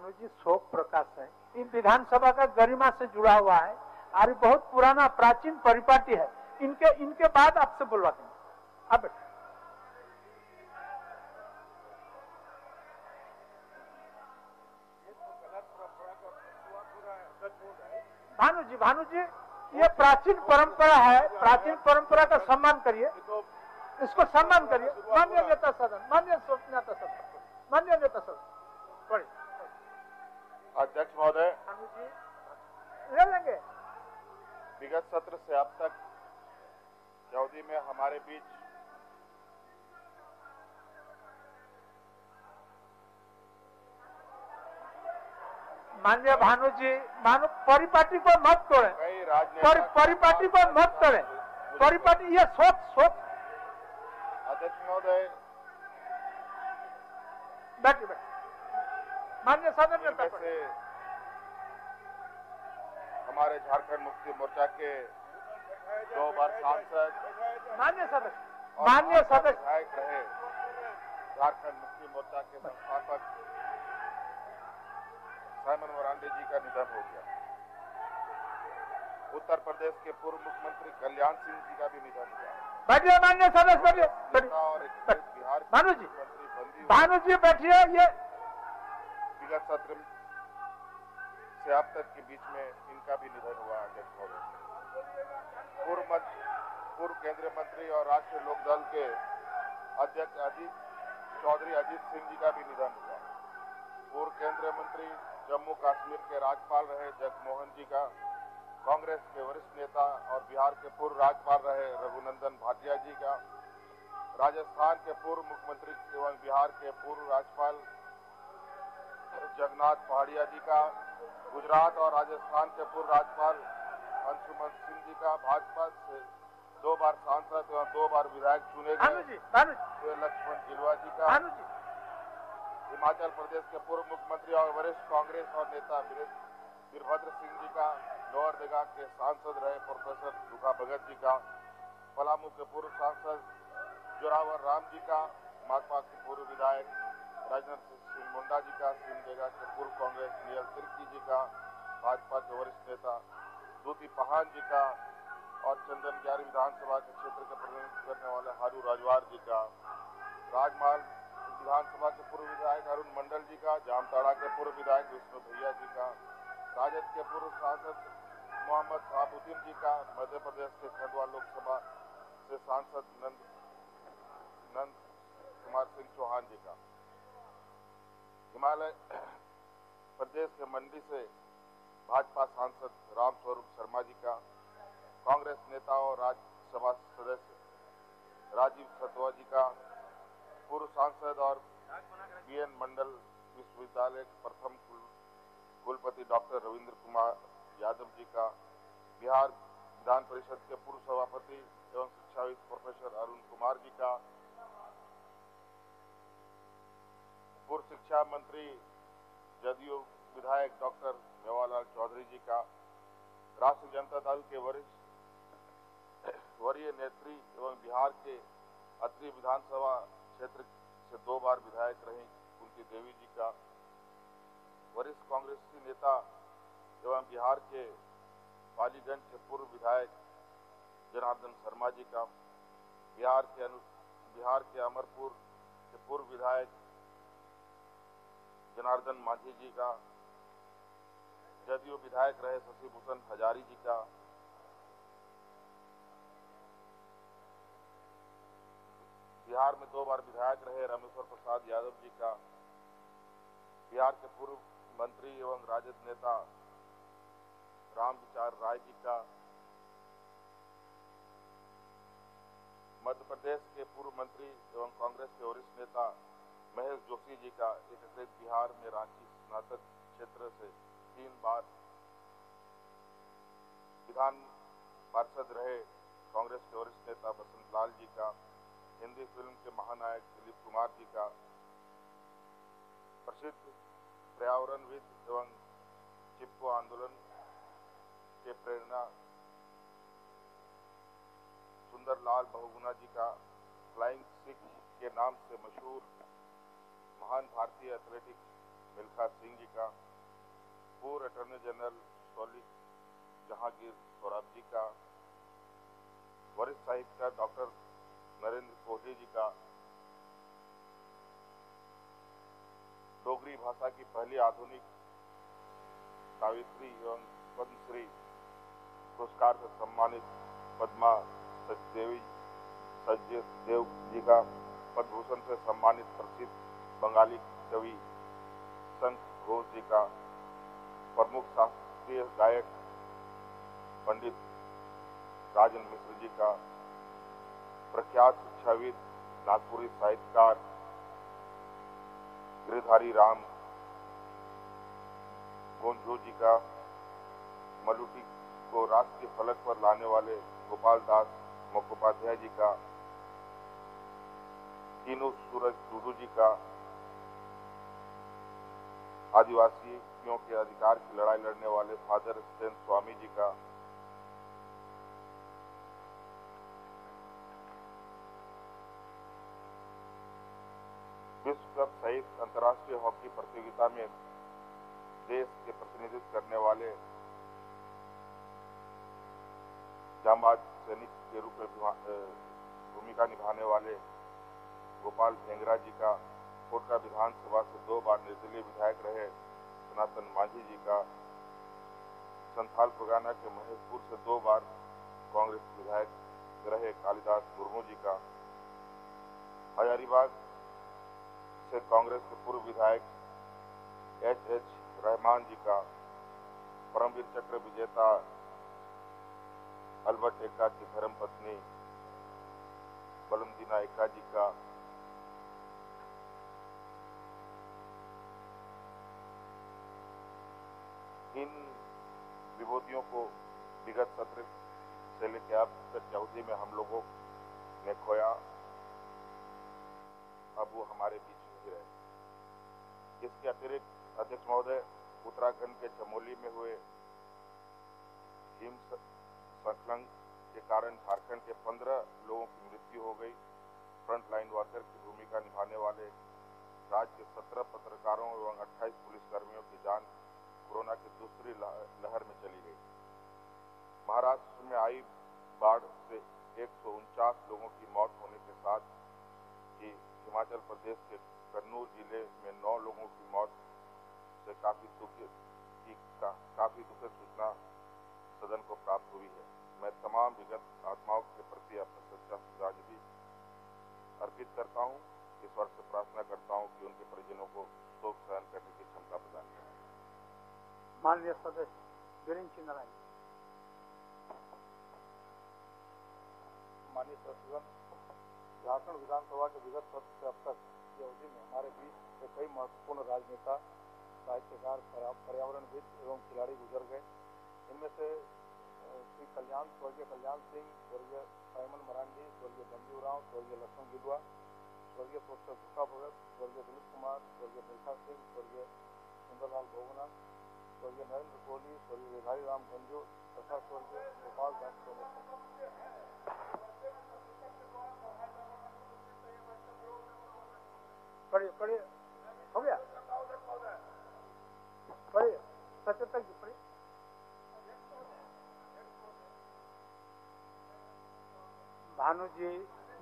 भानु जी शोक प्रकाश है। इन विधानसभा का गरिमा से जुड़ा हुआ है और बहुत पुराना प्राचीन परिपाटी है। इनके बाद आपसे बोलवा देंगे। अब भानु जी ये प्राचीन परंपरा है, प्राचीन परंपरा का सम्मान करिए, इसको सम्मान करिए। मान्य नेता सदन, मान्य नेता सदन अध्यक्ष महोदय ले लेंगे। विगत सत्र से अब तक की अवधि में हमारे बीच माननीय भानु जी, मानो परिपाटी पर मत तोड़े, परिपाटी पर मत तोड़े, परिपाटी ये सोच। अध्यक्ष महोदय बैठिए। माननीय सदन में से हमारे झारखंड मुक्ति मोर्चा के 2 बार सांसद माननीय सदस्य विधायक रहे, झारखंड मुक्ति मोर्चा के संस्थापक साइमन मरांडी जी का निधन हो गया। उत्तर प्रदेश के पूर्व मुख्यमंत्री कल्याण सिंह जी का भी निधन हुआ। बैठिए माननीय सदस्य, बैठिए। बिहार भानु जी बैठिए। ये विगत सत्र से अब तक के बीच में इनका भी निधन हुआ। पूर्व केंद्रीय मंत्री और राष्ट्रीय लोक दल के अध्यक्ष चौधरी अजीत सिंह जी का भी निधन हुआ। पूर्व केंद्रीय मंत्री जम्मू कश्मीर के राज्यपाल रहे जगमोहन जी का, कांग्रेस के वरिष्ठ नेता और बिहार के पूर्व राज्यपाल रहे रघुनंदन भाटिया जी का, राजस्थान के पूर्व मुख्यमंत्री एवं बिहार के पूर्व राज्यपाल जगन्नाथ पहाड़िया जी का, गुजरात और राजस्थान के पूर्व राज्यपाल अंशुमन सिंह जी का, भाजपा से 2 बार सांसद एवं 2 बार विधायक चुने गए लक्ष्मण गिलुआ जी का, हिमाचल प्रदेश के पूर्व मुख्यमंत्री और वरिष्ठ कांग्रेस और नेता वीरभद्र सिंह जी का, लोअर देगा के सांसद रहे प्रोफेसर दुखा भगत जी का, पलामू के पूर्व सांसद जोरावर राम जी का, माकपा के पूर्व विधायक राजन सिंह मुंडा जी का, सिमडेगा के पूर्व कांग्रेस नियल तिर्की जी का, भाजपा के वरिष्ठ नेता दूती पहान जी का और चंदनग्यारी विधानसभा के क्षेत्र का प्रतिनिधित्व करने वाले हारू राजवार जी का, राजमार्ग विधानसभा के पूर्व विधायक अरुण मंडल जी का, जामताड़ा के पूर्व विधायक विष्णु भैया जी का, राजद के पूर्व सांसद मोहम्मद शाहबुद्दीन जी का, मध्य प्रदेश के खंडवा लोकसभा से सांसद नंद कुमार सिंह चौहान जी का, हिमालय प्रदेश के मंडी से भाजपा सांसद रामस्वरूप शर्मा जी का, कांग्रेस नेता और राज्यसभा सदस्य राजीव सतवा जी का, पूर्व सांसद और बीएन मंडल विश्वविद्यालय के प्रथम कुलपति डॉक्टर रविंद्र कुमार यादव जी का, बिहार विधान परिषद के पूर्व सभापति एवं शिक्षाविद प्रोफेसर अरुण कुमार जी का, पूर्व शिक्षा मंत्री जदयू विधायक डॉक्टर मेवालाल चौधरी जी का, राष्ट्रीय जनता दल के वरीय नेत्री एवं बिहार के अत्रि विधानसभा क्षेत्र से 2 बार विधायक रहीं कुंती देवी जी का, वरिष्ठ कांग्रेसी नेता एवं बिहार के पालीगंज के पूर्व विधायक जनार्दन शर्मा जी का, बिहार के अमरपुर के पूर्व विधायक जनार्दन मांझी जी का, जदयू विधायक रहे शशिभूषण हजारी जी का, बिहार में 2 बार विधायक रहे रामेश्वर प्रसाद यादव जी का, बिहार के पूर्व मंत्री एवं राजद नेता राम विचार राय जी का, मध्य प्रदेश के पूर्व मंत्री एवं कांग्रेस के वरिष्ठ नेता महेश जोशी जी का, एक बिहार में रांची स्नातक क्षेत्र से 3 बार विधान पार्षद रहे कांग्रेस के वरिष्ठ नेता बसंत लाल जी का, हिंदी फिल्म के महानायक दिलीप कुमार जी का, प्रसिद्ध पर्यावरणविद एवं चिपको आंदोलन के प्रेरणा सुंदरलाल बहुगुना जी का, फ्लाइंग सिख के नाम से मशहूर महान भारतीय एथलेटिक्स मिल्खा सिंह जी का, पूर्व अटॉर्नी जनरल सॉलिक जहांगीर सौरभ जी का, वरिष्ठ साहित्यकार डॉक्टर नरेंद्र कोहली जी का, डोगरी भाषा की पहली आधुनिक काव्यश्री एवं पद्मश्री पुरस्कार से सम्मानित पद्मा सचदेव जी का, पद्मभूषण से सम्मानित प्रसिद्ध बंगाली कवि संत घोष जी का, प्रमुख शास्त्रीय गायक पंडित राजन मिश्र जी का, प्रख्यात शिक्षाविद नागपुरी साहित्यकार गिरधारी राम गोंजो जी का, मलुटी को राष्ट्रीय फलक पर लाने वाले गोपाल दास मुखोपाध्याय जी का, तीनू सूरज टूडू जी का, आदिवासियों के अधिकार की लड़ाई लड़ने वाले फादर स्टेन स्वामी जी का, विश्व कप सहित अंतर्राष्ट्रीय हॉकी प्रतियोगिता में देश के प्रतिनिधित्व करने वाले जांबाज सैनिक के रूप में भूमिका निभाने वाले गोपाल भेंगरा जी का, कोटा विधानसभा से 2 बार निर्दलीय विधायक रहे जनार्दन मांझी जी का, संथाल परगना के महेशपुर से 2 बार कांग्रेस विधायक रहे कालिदास मुर्मू जी का, हजारीबाग से कांग्रेस के पूर्व विधायक एच रहमान जी का, परमवीर चक्र विजेता अल्बर्ट एक्का की धर्मपत्नी बलमदीना एक्का जी का, इन विभूतियों को विगत सत्र से लेकर अब तक अवधि में हम लोगों ने खोया, अब वो हमारे बीच है। इसके अतिरिक्त अध्यक्ष महोदय उत्तराखंड के चमोली में हुए हिम संकलन के कारण झारखंड के 15 लोगों की मृत्यु हो गई। फ्रंट लाइन वर्कर की भूमिका निभाने वाले राज्य के 17 पत्रकारों एवं 28 पुलिसकर्मियों की जान कोरोना की दूसरी लहर में चली गई। महाराष्ट्र में आई बाढ़ से 149 लोगों की मौत होने के साथ ही हिमाचल प्रदेश के कन्नूर जिले में 9 लोगों की मौत से काफी दुखद सूचना सदन को प्राप्त हुई है। मैं तमाम विगत आत्माओं के प्रति अपना सच्चा श्रद्धांजलि अर्पित करता हूं। इस वर्ष से प्रार्थना करता हूं कि उनके परिजनों को शोक सहन करने की क्षमता प्रदान करें। माननीय सदस्य माननीय सचिव झारखंड विधानसभा के विगत सत्र से अब तक अवधि में हमारे बीच से कई महत्वपूर्ण राजनेता, साहित्यकार, पर्यावरणविद एवं खिलाड़ी गुजर गए। इनमें से श्री स्वर्गीय कल्याण सिंह, स्वर्गीय साइमन मरांडी, स्वर्गीय बंजू राव, स्वर्गीय लक्ष्मण गिलुआ, स्वर्गीय प्रोफेसर भूखा भगत, स्वर्गीय दिलीप कुमार, स्वर्गीय मिल्खा सिंह, स्वर्गीय सुंदरलाल बहुगुना, स्वर्गीय नरेंद्र कोहली, स्वर्गीय गिरधारी राम गंजू तथा स्वर्गीय गोपाल दास। पढ़िए,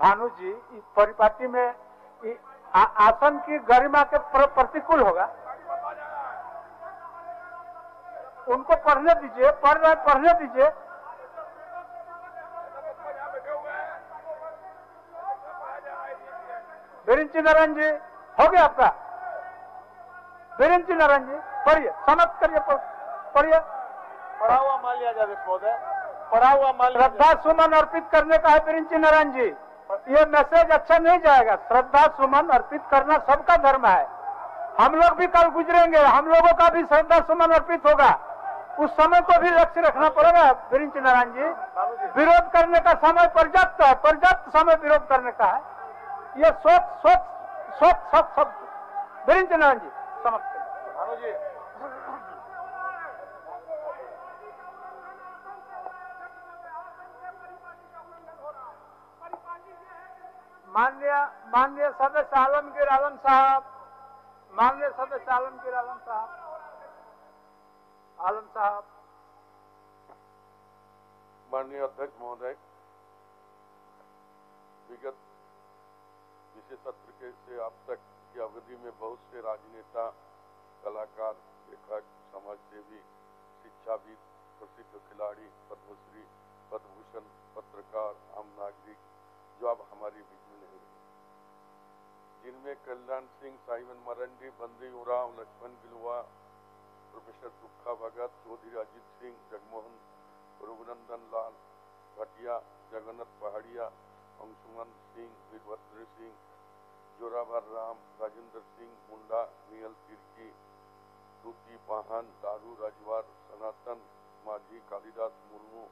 भानु जी इस परिपाटी में आसन की गरिमा के प्रतिकूल होगा। उनको पढ़ने दीजिए। बिरिंची नारायण जी, हो गया आपका। बिरिंची नारायण जी पढ़िए, समाप्त करिए, पढ़िए। पढ़ा हुआ मान लिया जाए महोदय, पढ़ा हुआ मान। श्रद्धा सुमन अर्पित करने का है बिरिंची नारायण जी। ये मैसेज अच्छा नहीं जाएगा। श्रद्धा सुमन अर्पित करना सबका धर्म है। हम लोग भी कल गुजरेंगे, हम लोगों का भी श्रद्धा सुमन अर्पित होगा। उस समय को भी लक्ष्य रखना पड़ेगा बिरिंची नारायण जी। विरोध करने का समय पर्याप्त है, पर्याप्त समय विरोध करने का है। ये सोच बिरिंच नारायण जी समाप्त। भानु जी, माननीय सदस्य आलमगीर आलम साहब, माननीय सदस्य आलमगीर आलम साहब, माननीय अध्यक्ष महोदय, विगत पिछले सत्र के से अब तक की अवधि में बहुत से राजनेता, कलाकार, लेखक, समाजसेवी, शिक्षाविद, प्रसिद्ध खिलाड़ी, पद्मश्री, पद्मभूषण, पत्रकार, आम नागरिक जो अब हमारी बीच में नहीं रहे, जिनमें कल्याण सिंह, साइमन मरांडी, बंदी उराव, लक्ष्मण गिलुआ, प्रोफेसर दुखा भगत, चौधरी अजीत सिंह, जगमोहन, रघुनंदन भाटिया, जगन्नाथ पहाड़िया, अंशुमन सिंह, वीरभद्र सिंह, जोरावर राम, राजेंद्र सिंह मुंडा, नील तिर्की, दूती पाहन, दारू राजवार, सनातन मांझी, कालिदास मुर्मू,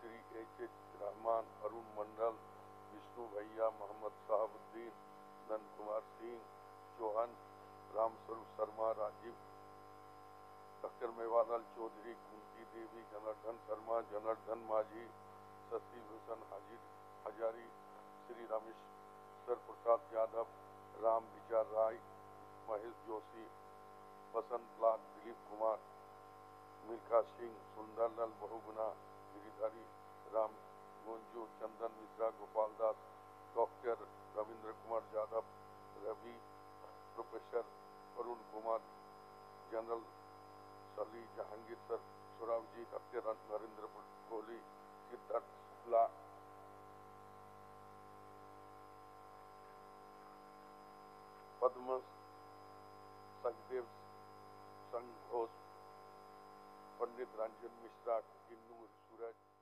श्री HH रहमान, अरुण मंडल, विष्णु भैया, Mohammad Shahabuddin, Nand Kumar Singh Chauhan, Ramswaroop Sharma, Rajiv, doctor Mewalal Chaudhary, Kunti Devi, Janardan Sharma, Janardan Manjhi, Shashibhushan Hazari, Shri Rameshwar Prasad Yadav, Ram Vichar Rai, Mahesh Joshi, Basant Lal, Dilip Kumar, Milkha Singh, Sundarlal Bahuguna, Giridhari Ram Gonju, Chandan Mishra, Gopal Das, doctor Ravindra Kumar Yadav, Ravi, professor Arun Kumar, general सली, जहांगीर सौरभ जी, डॉक्टर नरेंद्र कोहली, सिद्धार्थ शुक्ला, पद्म संत घोष, पंडित राजन मिश्र, किन्नूर सूरज।